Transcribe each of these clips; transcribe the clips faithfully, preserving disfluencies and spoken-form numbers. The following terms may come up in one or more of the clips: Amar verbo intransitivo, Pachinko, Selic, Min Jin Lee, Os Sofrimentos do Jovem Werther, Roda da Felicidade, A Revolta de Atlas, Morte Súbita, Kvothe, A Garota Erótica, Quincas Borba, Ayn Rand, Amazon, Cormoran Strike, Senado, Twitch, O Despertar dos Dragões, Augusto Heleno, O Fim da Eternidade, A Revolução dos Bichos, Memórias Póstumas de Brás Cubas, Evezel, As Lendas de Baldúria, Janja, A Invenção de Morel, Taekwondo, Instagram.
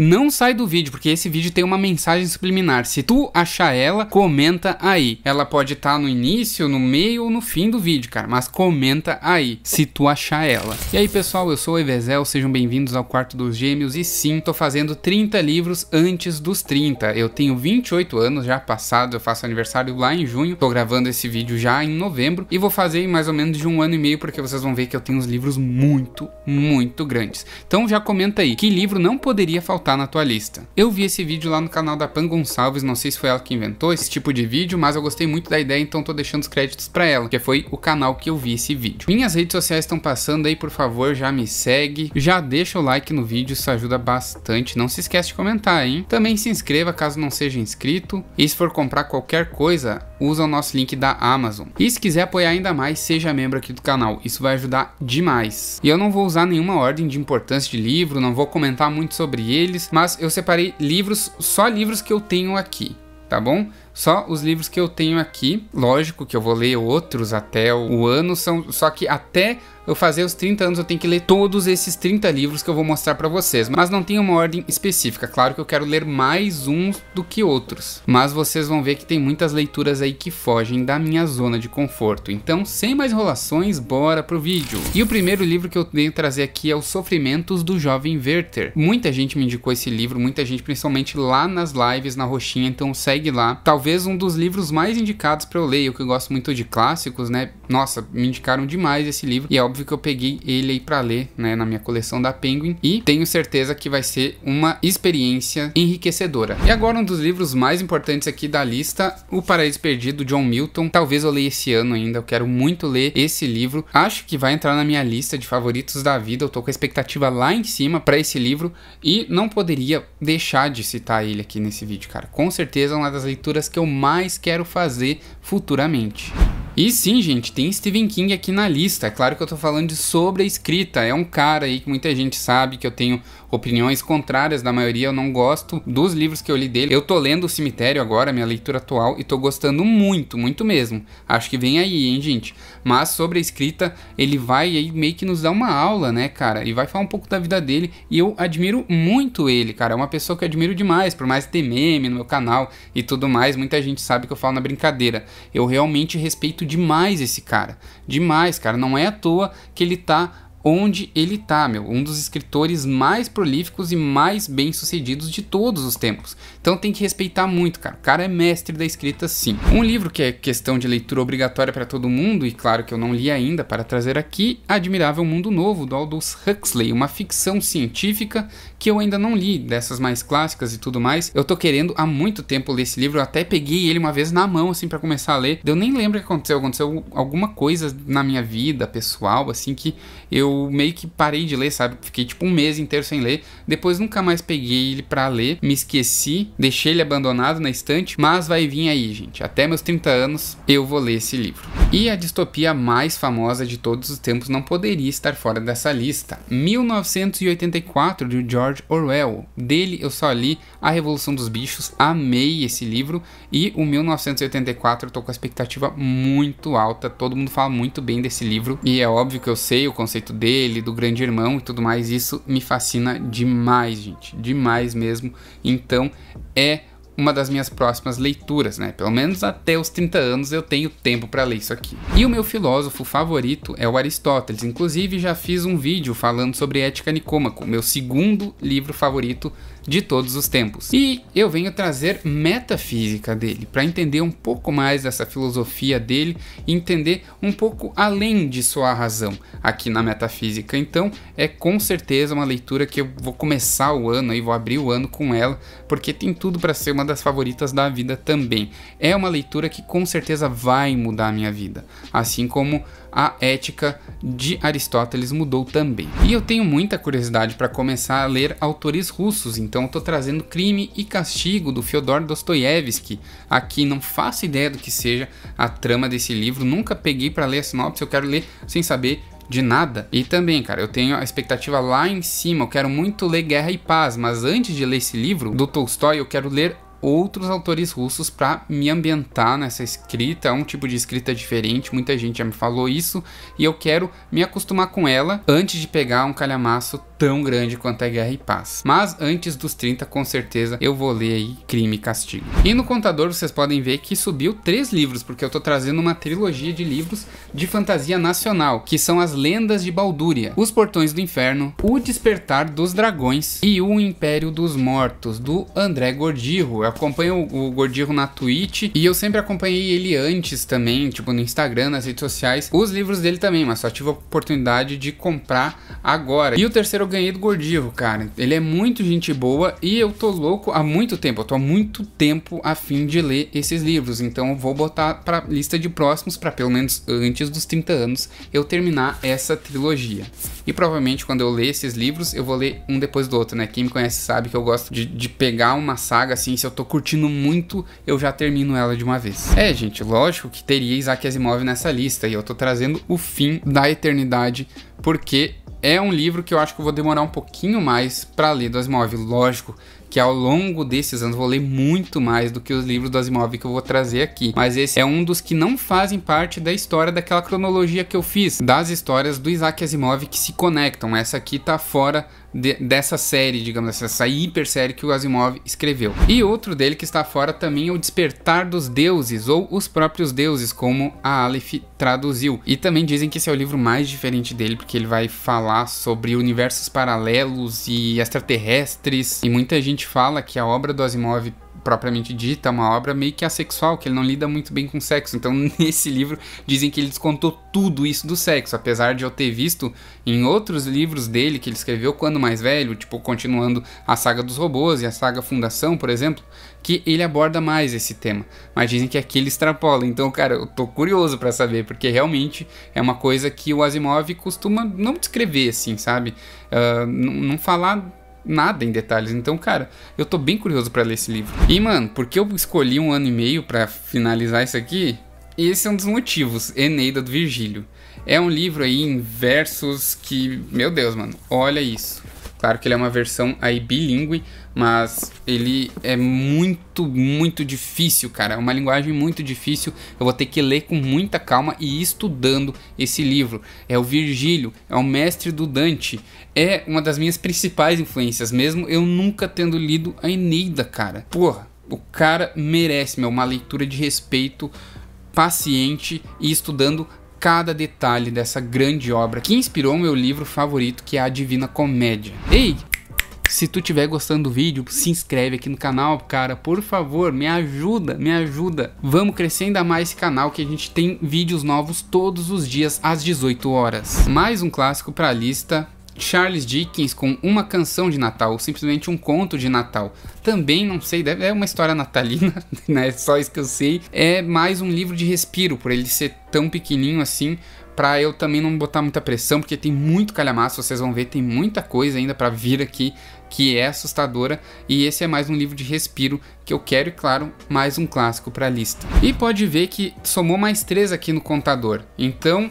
Não sai do vídeo, porque esse vídeo tem uma mensagem subliminar. Se tu achar ela, comenta aí. Ela pode estar no início, no meio ou no fim do vídeo, cara. Mas comenta aí, se tu achar ela. E aí, pessoal, eu sou o Evezel. Sejam bem-vindos ao Quarto dos Gêmeos. E sim, tô fazendo trinta livros antes dos trinta. Eu tenho vinte e oito anos já passado. Eu faço aniversário lá em junho. Tô gravando esse vídeo já em novembro. E vou fazer em mais ou menos de um ano e meio, porque vocês vão ver que eu tenho uns livros muito, muito grandes. Então já comenta aí, que livro não poderia faltar tá na tua lista? Eu vi esse vídeo lá no canal da Pan Gonçalves, não sei se foi ela que inventou esse tipo de vídeo, mas eu gostei muito da ideia, então tô deixando os créditos pra ela, que foi o canal que eu vi esse vídeo. Minhas redes sociais estão passando aí, por favor, já me segue, já deixa o like no vídeo, isso ajuda bastante, não se esquece de comentar, hein? Também se inscreva caso não seja inscrito, e se for comprar qualquer coisa, usa o nosso link da Amazon. E se quiser apoiar ainda mais, seja membro aqui do canal, isso vai ajudar demais. E eu não vou usar nenhuma ordem de importância de livro, não vou comentar muito sobre ele, mas eu separei livros, só livros que eu tenho aqui, tá bom? Só os livros que eu tenho aqui. Lógico que eu vou ler outros até o ano, são, só que até eu fazer os trinta anos eu tenho que ler todos esses trinta livros que eu vou mostrar pra vocês. Mas não tem uma ordem específica. Claro que eu quero ler mais uns do que outros, mas vocês vão ver que tem muitas leituras aí que fogem da minha zona de conforto. Então, sem mais enrolações, bora pro vídeo. E o primeiro livro que eu tenho trazer aqui é Os Sofrimentos do Jovem Werther. Muita gente me indicou esse livro, muita gente, principalmente lá nas lives, na roxinha, então segue lá. Talvez Talvez um dos livros mais indicados para eu ler, eu que gosto muito de clássicos, né? Nossa, me indicaram demais esse livro e é óbvio que eu peguei ele aí para ler, né, na minha coleção da Penguin, e tenho certeza que vai ser uma experiência enriquecedora. E agora um dos livros mais importantes aqui da lista, O Paraíso Perdido, John Milton. Talvez eu leia esse ano ainda, eu quero muito ler esse livro. Acho que vai entrar na minha lista de favoritos da vida, eu tô com a expectativa lá em cima para esse livro e não poderia deixar de citar ele aqui nesse vídeo, cara. Com certeza é uma das leituras que eu mais quero fazer futuramente. E sim, gente, tem Stephen King aqui na lista. É claro que eu tô falando de sobre-escrita. É um cara aí que muita gente sabe que eu tenho opiniões contrárias da maioria. Eu não gosto dos livros que eu li dele. Eu tô lendo O Cemitério agora, minha leitura atual, e tô gostando muito, muito mesmo. Acho que vem aí, hein, gente? Mas sobre-escrita, ele vai aí meio que nos dar uma aula, né, cara? E vai falar um pouco da vida dele. E eu admiro muito ele, cara. É uma pessoa que eu admiro demais, por mais que tenha meme no meu canal e tudo mais. Muita gente sabe que eu falo na brincadeira. Eu realmente respeito demais esse cara, demais, cara, não é à toa que ele tá onde ele tá, meu, um dos escritores mais prolíficos e mais bem sucedidos de todos os tempos, então tem que respeitar muito, cara, o cara é mestre da escrita sim. Um livro que é questão de leitura obrigatória para todo mundo, e claro que eu não li ainda para trazer aqui, Admirável Mundo Novo, do Aldous Huxley, uma ficção científica que eu ainda não li, dessas mais clássicas e tudo mais, eu tô querendo há muito tempo ler esse livro, eu até peguei ele uma vez na mão, assim, para começar a ler, eu nem lembro o que aconteceu, aconteceu alguma coisa na minha vida pessoal, assim, que eu Eu meio que parei de ler, sabe? Fiquei tipo um mês inteiro sem ler. Depois nunca mais peguei ele pra ler. Me esqueci. Deixei ele abandonado na estante. Mas vai vir aí, gente. Até meus trinta anos eu vou ler esse livro. E a distopia mais famosa de todos os tempos não poderia estar fora dessa lista. mil novecentos e oitenta e quatro, de George Orwell. Dele eu só li A Revolução dos Bichos. Amei esse livro. E o mil novecentos e oitenta e quatro eu tô com a expectativa muito alta. Todo mundo fala muito bem desse livro. E é óbvio que eu sei o conceito dele, do grande irmão e tudo mais, isso me fascina demais, gente, demais mesmo, então é uma das minhas próximas leituras, né? Pelo menos até os trinta anos eu tenho tempo para ler isso aqui. E o meu filósofo favorito é o Aristóteles. Inclusive já fiz um vídeo falando sobre Ética Nicômaco, meu segundo livro favorito de todos os tempos. E eu venho trazer Metafísica dele, para entender um pouco mais dessa filosofia dele, entender um pouco além de só a razão aqui na Metafísica. Então é com certeza uma leitura que eu vou começar o ano, aí vou abrir o ano com ela, porque tem tudo para ser uma uma das favoritas da vida também. É uma leitura que com certeza vai mudar a minha vida, assim como a Ética de Aristóteles mudou também. E eu tenho muita curiosidade para começar a ler autores russos, então eu tô trazendo Crime e Castigo, do Fyodor Dostoiévski. Aqui não faço ideia do que seja a trama desse livro, nunca peguei para ler a sinopse, eu quero ler sem saber de nada. E também, cara, eu tenho a expectativa lá em cima, eu quero muito ler Guerra e Paz, mas antes de ler esse livro do Tolstói, eu quero ler outros autores russos para me ambientar nessa escrita. É um tipo de escrita diferente, muita gente já me falou isso, e eu quero me acostumar com ela antes de pegar um calhamaço tão grande quanto é Guerra e Paz. Mas antes dos trinta, com certeza, eu vou ler aí Crime e Castigo. E no contador vocês podem ver que subiu três livros, porque eu tô trazendo uma trilogia de livros de fantasia nacional, que são As Lendas de Baldúria, Os Portões do Inferno, O Despertar dos Dragões e O Império dos Mortos, do André Gordirro. Eu acompanho o Gordirro na Twitch e eu sempre acompanhei ele antes também, tipo no Instagram, nas redes sociais, os livros dele também, mas só tive a oportunidade de comprar agora. E o terceiro eu ganhei do Gordirro, cara. Ele é muito gente boa e eu tô louco há muito tempo, eu tô há muito tempo a fim de ler esses livros, então eu vou botar pra lista de próximos para pelo menos antes dos trinta anos eu terminar essa trilogia. E provavelmente quando eu ler esses livros, eu vou ler um depois do outro, né? Quem me conhece sabe que eu gosto de, de pegar uma saga assim, se eu tô curtindo muito, eu já termino ela de uma vez. É, gente, lógico que teria Isaac Asimov nessa lista, e eu tô trazendo O Fim da Eternidade, porque é um livro que eu acho que eu vou demorar um pouquinho mais para ler do Asimov. Lógico que ao longo desses anos vou ler muito mais do que os livros do Asimov que eu vou trazer aqui, mas esse é um dos que não fazem parte da história, daquela cronologia que eu fiz, das histórias do Isaac Asimov que se conectam. Essa aqui tá fora de, dessa série, digamos assim, essa hiper série que o Asimov escreveu. E outro dele que está fora também é O Despertar dos Deuses, ou Os Próprios Deuses, como a Aleph traduziu. E também dizem que esse é o livro mais diferente dele, porque ele vai falar sobre universos paralelos e extraterrestres, e muita gente fala que a obra do Asimov propriamente dita é uma obra meio que assexual, que ele não lida muito bem com sexo, então nesse livro dizem que ele descontou tudo isso do sexo, apesar de eu ter visto em outros livros dele que ele escreveu quando mais velho, tipo continuando a saga dos robôs e a saga Fundação, por exemplo, que ele aborda mais esse tema, mas dizem que aqui ele extrapola. Então, cara, eu tô curioso pra saber, porque realmente é uma coisa que o Asimov costuma não descrever assim, sabe, uh, não falar nada em detalhes. Então, cara, eu tô bem curioso pra ler esse livro. E, mano, porque eu escolhi um ano e meio pra finalizar isso aqui? Esse é um dos motivos. Eneida, do Virgílio. É um livro aí em versos que... Meu Deus, mano, olha isso. Claro que ele é uma versão aí bilíngue, mas ele é muito, muito difícil, cara. É uma linguagem muito difícil. Eu vou ter que ler com muita calma e ir estudando esse livro. É o Virgílio, é o mestre do Dante. É uma das minhas principais influências, mesmo eu nunca tendo lido a Eneida, cara. Porra, o cara merece, meu, uma leitura de respeito, paciente e estudando cada detalhe dessa grande obra que inspirou meu livro favorito, que é a Divina Comédia. Ei, se tu tiver gostando do vídeo, se inscreve aqui no canal, cara, por favor, me ajuda, me ajuda. Vamos crescer ainda mais esse canal, que a gente tem vídeos novos todos os dias às dezoito horas. Mais um clássico para a lista. Charles Dickens com Uma Canção de Natal, ou simplesmente Um Conto de Natal. Também, não sei, deve, é uma história natalina, né? Só isso que eu sei. É mais um livro de respiro, por ele ser tão pequenininho assim, pra eu também não botar muita pressão, porque tem muito calhamaço, vocês vão ver, tem muita coisa ainda pra vir aqui, que é assustadora, e esse é mais um livro de respiro que eu quero, e claro, mais um clássico pra lista. E pode ver que somou mais três aqui no contador, então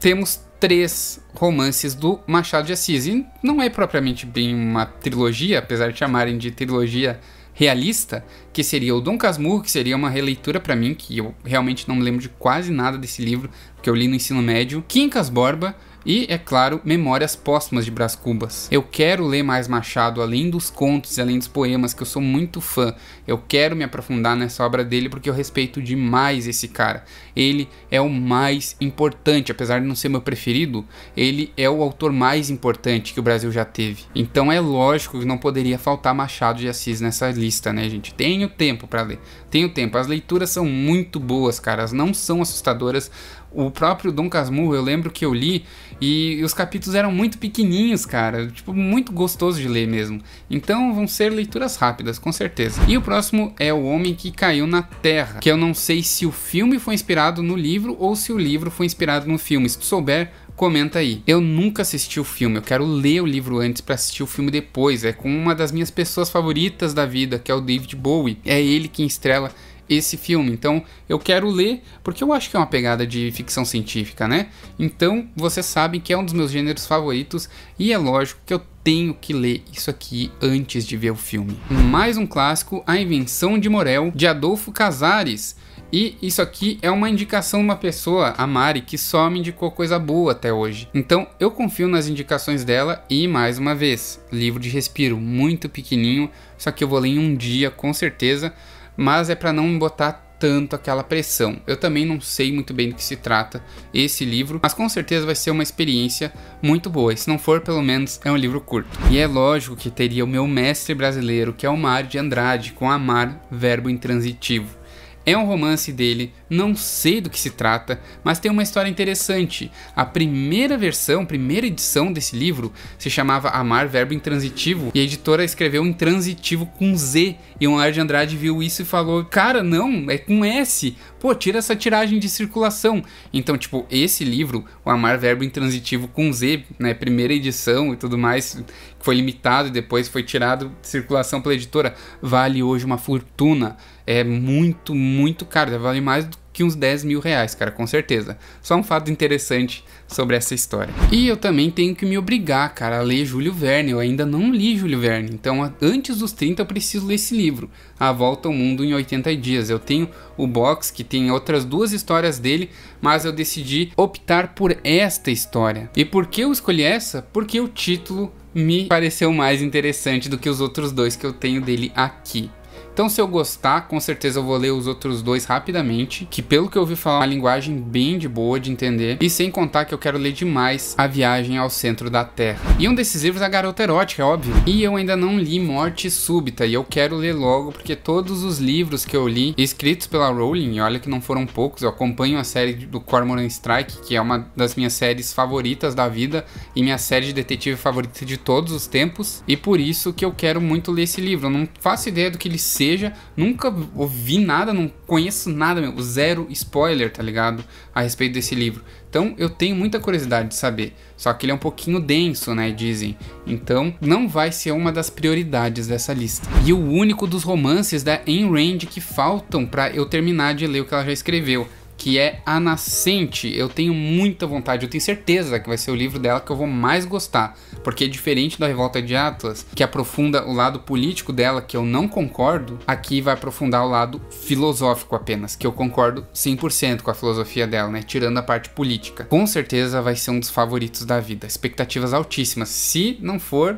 temos três romances do Machado de Assis, e não é propriamente bem uma trilogia, apesar de chamarem de trilogia realista, que seria o Dom Casmurro, que seria uma releitura pra mim, que eu realmente não lembro de quase nada desse livro, porque eu li no ensino médio, Quincas Borba, e, é claro, Memórias Póstumas de Brás Cubas. Eu quero ler mais Machado, além dos contos e além dos poemas, que eu sou muito fã. Eu quero me aprofundar nessa obra dele, porque eu respeito demais esse cara. Ele é o mais importante, apesar de não ser meu preferido, ele é o autor mais importante que o Brasil já teve. Então é lógico que não poderia faltar Machado de Assis nessa lista, né, gente? Tenho tempo pra ler, tenho tempo. As leituras são muito boas, cara, elas não são assustadoras. O próprio Dom Casmurro, eu lembro que eu li, e os capítulos eram muito pequenininhos, cara, tipo, muito gostoso de ler mesmo. Então vão ser leituras rápidas, com certeza. E o próximo é O Homem que Caiu na Terra, que eu não sei se o filme foi inspirado no livro ou se o livro foi inspirado no filme. Se tu souber, comenta aí. Eu nunca assisti o filme, eu quero ler o livro antes pra assistir o filme depois. É com uma das minhas pessoas favoritas da vida, que é o David Bowie. É ele quem estrela esse filme, então eu quero ler, porque eu acho que é uma pegada de ficção científica, né? Então, vocês sabem que é um dos meus gêneros favoritos, e é lógico que eu tenho que ler isso aqui antes de ver o filme. Mais um clássico, A Invenção de Morel, de Adolfo Casares. E isso aqui é uma indicação de uma pessoa, a Mari, que só me indicou coisa boa até hoje. Então eu confio nas indicações dela e, mais uma vez, livro de respiro, muito pequenininho, só que eu vou ler em um dia com certeza, mas é para não me botar tanto aquela pressão. Eu também não sei muito bem do que se trata esse livro, mas com certeza vai ser uma experiência muito boa, e se não for, pelo menos é um livro curto. E é lógico que teria o meu mestre brasileiro, que é o Mário de Andrade, com Amar Verbo Intransitivo. É um romance dele, não sei do que se trata, mas tem uma história interessante. A primeira versão, primeira edição desse livro se chamava Amar Verbo Intransitivo, e a editora escreveu Intransitivo com Z, e o Mário de Andrade viu isso e falou, cara, não, é com S, pô, tira essa tiragem de circulação. Então, tipo, esse livro, o Amar Verbo Intransitivo com Z, né, primeira edição e tudo mais, que foi limitado e depois foi tirado de circulação pela editora, vale hoje uma fortuna. É muito, muito caro, vale mais do que uns dez mil reais, cara, com certeza. Só um fato interessante sobre essa história. E eu também tenho que me obrigar, cara, a ler Júlio Verne. Eu ainda não li Júlio Verne, então antes dos trinta eu preciso ler esse livro, A Volta ao Mundo em oitenta dias. Eu tenho o box, que tem outras duas histórias dele, mas eu decidi optar por esta história. E por que eu escolhi essa? Porque o título me pareceu mais interessante do que os outros dois que eu tenho dele aqui. Então, se eu gostar, com certeza eu vou ler os outros dois rapidamente, que pelo que eu ouvi falar, é uma linguagem bem de boa de entender, e sem contar que eu quero ler demais A Viagem ao Centro da Terra. E um desses livros é A Garota Erótica, é óbvio. E eu ainda não li Morte Súbita, e eu quero ler logo, porque todos os livros que eu li, escritos pela Rowling, e olha que não foram poucos, eu acompanho a série do Cormoran Strike, que é uma das minhas séries favoritas da vida, e minha série de detetive favorita de todos os tempos, e por isso que eu quero muito ler esse livro. Eu não faço ideia do que ele seja, seja, nunca ouvi nada, não conheço nada, meu, zero spoiler, tá ligado, a respeito desse livro. Então eu tenho muita curiosidade de saber, só que ele é um pouquinho denso, né, dizem. Então não vai ser uma das prioridades dessa lista. E o único dos romances da Ayn Rand que faltam pra eu terminar de ler o que ela já escreveu, que é A Nascente. Eu tenho muita vontade, eu tenho certeza que vai ser o livro dela que eu vou mais gostar, porque diferente da Revolta de Atlas, que aprofunda o lado político dela, que eu não concordo, aqui vai aprofundar o lado filosófico apenas, que eu concordo cem por cento com a filosofia dela, né, tirando a parte política. Com certeza vai ser um dos favoritos da vida, expectativas altíssimas, se não for,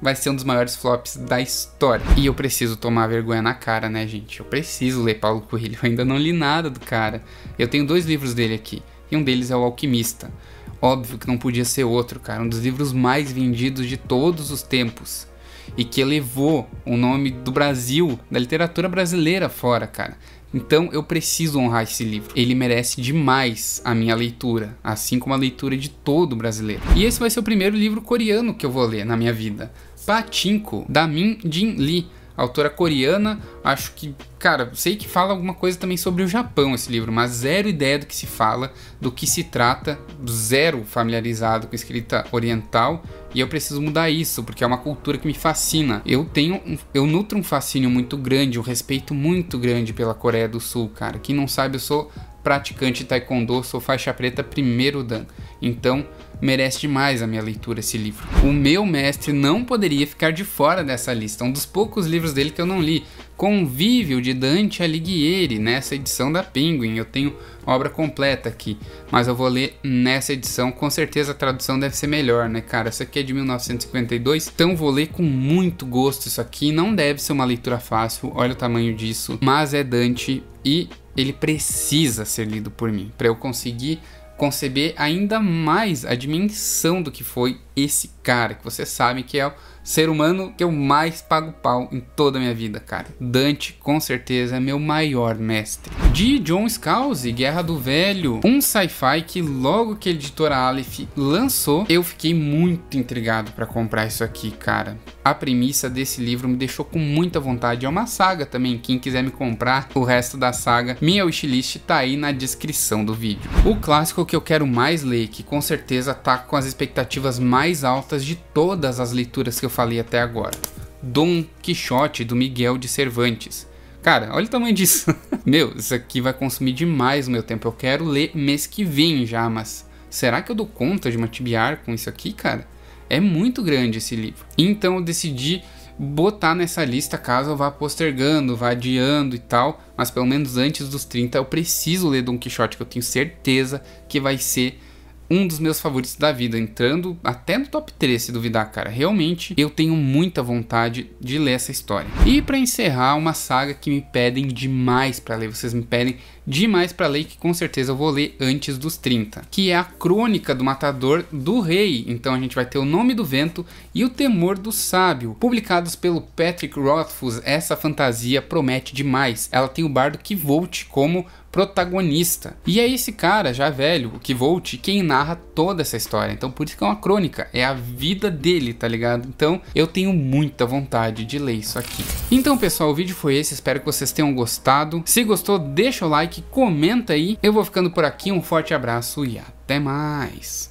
vai ser um dos maiores flops da história. E eu preciso tomar vergonha na cara, né, gente? Eu preciso ler Paulo Coelho, eu ainda não li nada do cara. Eu tenho dois livros dele aqui, e um deles é O Alquimista. Óbvio que não podia ser outro, cara, um dos livros mais vendidos de todos os tempos, e que elevou o nome do Brasil, da literatura brasileira fora, cara. Então eu preciso honrar esse livro, ele merece demais a minha leitura, assim como a leitura de todo brasileiro. E esse vai ser o primeiro livro coreano que eu vou ler na minha vida, Pachinko, da Min Jin Lee, autora coreana. Acho que, cara, sei que fala alguma coisa também sobre o Japão esse livro, mas zero ideia do que se fala, do que se trata, zero familiarizado com escrita oriental, e eu preciso mudar isso, porque é uma cultura que me fascina. Eu tenho, um, eu nutro um fascínio muito grande, um respeito muito grande pela Coreia do Sul, cara. Quem não sabe, eu sou praticante de taekwondo, sou faixa preta primeiro dan, então merece demais a minha leitura esse livro. O meu mestre não poderia ficar de fora dessa lista, um dos poucos livros dele que eu não li, Convívio, de Dante Alighieri, nessa edição da Penguin. Eu tenho obra completa aqui, mas eu vou ler nessa edição, com certeza a tradução deve ser melhor, né, cara? Essa aqui é de mil novecentos e cinquenta e dois, então vou ler com muito gosto isso aqui, não deve ser uma leitura fácil, olha o tamanho disso, mas é Dante e ele precisa ser lido por mim, para eu conseguir conceber ainda mais a dimensão do que foi esse cara, que vocês sabem que é o ser humano que eu mais pago pau em toda a minha vida, cara. Dante, com certeza, é meu maior mestre. De John Scalzi, Guerra do Velho, um sci-fi que logo que a editora Aleph lançou, eu fiquei muito intrigado para comprar isso aqui, cara. A premissa desse livro me deixou com muita vontade, é uma saga também, quem quiser me comprar o resto da saga, minha wishlist tá aí na descrição do vídeo. O clássico que eu quero mais ler, que com certeza tá com as expectativas mais altas de todas as leituras que eu falei até agora, Dom Quixote, do Miguel de Cervantes. Cara, olha o tamanho disso. Meu, isso aqui vai consumir demais o meu tempo, eu quero ler mês que vem já, mas será que eu dou conta de uma tibiar com isso aqui, cara? É muito grande esse livro. Então eu decidi botar nessa lista caso eu vá postergando, vá adiando e tal, mas pelo menos antes dos trinta eu preciso ler Dom Quixote, que eu tenho certeza que vai ser um dos meus favoritos da vida, entrando até no top três, se duvidar, cara. Realmente, eu tenho muita vontade de ler essa história. E pra encerrar, uma saga que me pedem demais pra ler, vocês me pedem demais pra ler, que com certeza eu vou ler antes dos trinta, que é a Crônica do Matador do Rei. Então a gente vai ter O Nome do Vento e O Temor do Sábio, publicados pelo Patrick Rothfuss. Essa fantasia promete demais. Ela tem o bardo Kvothe como protagonista. E é esse cara, já velho, o Kvothe, quem narra toda essa história. Então por isso que é uma crônica, é a vida dele, tá ligado? Então eu tenho muita vontade de ler isso aqui. Então pessoal, o vídeo foi esse, espero que vocês tenham gostado. Se gostou, deixa o like, comenta aí. Eu vou ficando por aqui, um forte abraço e até mais.